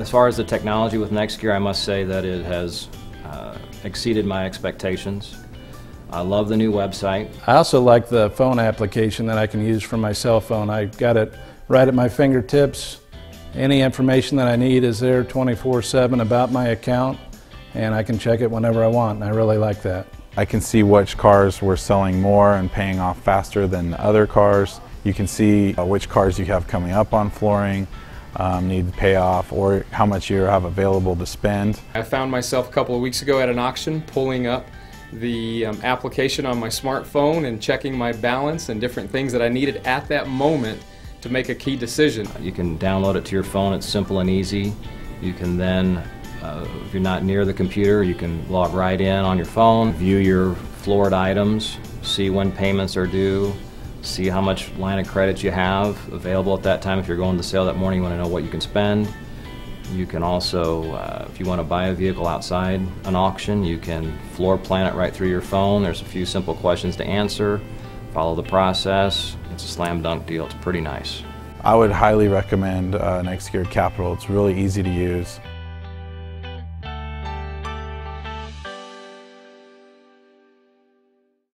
As far as the technology with NextGear, I must say that it has exceeded my expectations. I love the new website. I also like the phone application that I can use from my cell phone. I got it right at my fingertips. Any information that I need is there 24/7 about my account, and I can check it whenever I want, and I really like that. I can see which cars were selling more and paying off faster than other cars. You can see which cars you have coming up on flooring, need to pay off, or how much you have available to spend. I found myself a couple of weeks ago at an auction pulling up the application on my smartphone and checking my balance and different things that I needed at that moment to make a key decision. You can download it to your phone, it's simple and easy. You can then, if you're not near the computer, you can log right in on your phone, view your floored items, see when payments are due, see how much line of credit you have available at that time. If you're going to sale that morning, you want to know what you can spend. You can also, if you want to buy a vehicle outside an auction, you can floor plan it right through your phone. There's a few simple questions to answer. Follow the process. It's a slam dunk deal. It's pretty nice. I would highly recommend NextGear Capital. It's really easy to use.